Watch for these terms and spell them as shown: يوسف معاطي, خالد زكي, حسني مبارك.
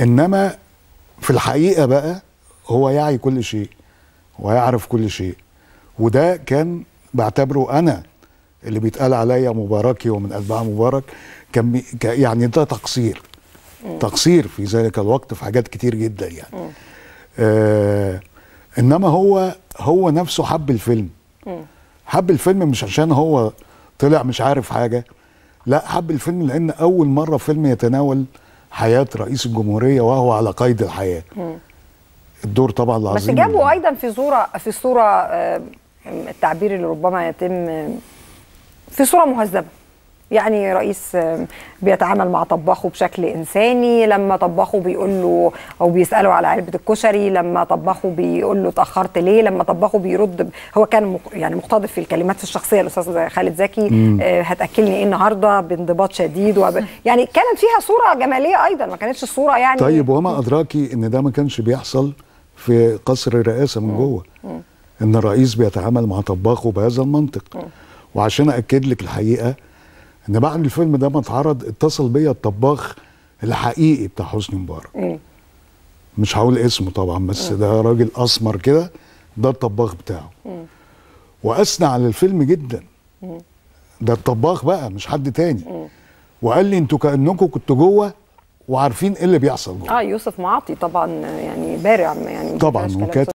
انما في الحقيقه بقى هو يعي كل شيء ويعرف كل شيء، وده كان بعتبره انا اللي بيتقال عليا مباركي ومن أتباع مبارك، كان يعني ده تقصير في ذلك الوقت في حاجات كتير جدا يعني. انما هو نفسه حب الفيلم، حب الفيلم مش عشان هو طلع مش عارف حاجه، لا حب الفيلم لان اول مره فيلم يتناول حياه رئيس الجمهوريه وهو على قيد الحياه. الدور طبعا العظيم، بس جابوا ايضا في صوره التعبير اللي ربما يتم في صوره مهذبه، يعني رئيس بيتعامل مع طباخه بشكل انساني، لما طباخه بيقول له او بيساله على علبه الكشري، لما طباخه بيقول له اتاخرت ليه، لما طباخه بيرد، هو كان يعني مقتضب في الكلمات الشخصيه الاستاذ خالد زكي، هتاكلني ايه النهارده بانضباط شديد يعني كانت فيها صوره جماليه ايضا، ما كانتش الصوره يعني. طيب وما ادراكي ان ده ما كانش بيحصل في قصر الرئاسه من جوه، ان الرئيس بيتعامل مع طباخه بهذا المنطق. وعشان اكد لك الحقيقه ان بعد الفيلم ده ما اتعرض اتصل بيا الطباخ الحقيقي بتاع حسني مبارك، مش هقول اسمه طبعا، بس ده راجل اسمر كده، ده الطباخ بتاعه، واثنى على الفيلم جدا، ده الطباخ بقى مش حد تاني، وقال لي انتوا كانكم كنتوا جوه وعارفين ايه اللي بيحصل جوه. يوسف معاطي طبعا يعني بارع يعني طبعا، وكانت